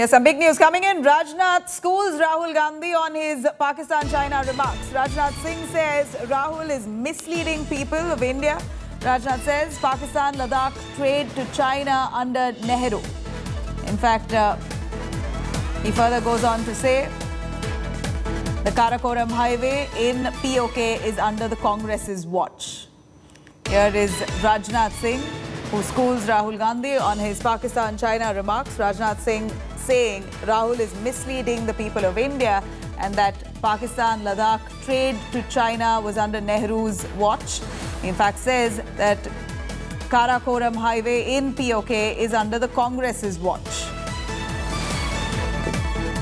Here's some big news coming in. Rajnath schools Rahul Gandhi on his Pakistan-China remarks. Rajnath Singh says Rahul is misleading people of India. Rajnath says Pakistan-Ladakh trade to China under Nehru. In fact, he further goes on to say the Karakoram Highway in POK is under the Congress's watch. Here is Rajnath Singh, who schools Rahul Gandhi on his Pakistan-China remarks. Rajnath Singh saying Rahul is misleading the people of India and that Pakistan-Ladakh trade to China was under Nehru's watch. In fact, says that Karakoram Highway in POK is under the Congress's watch.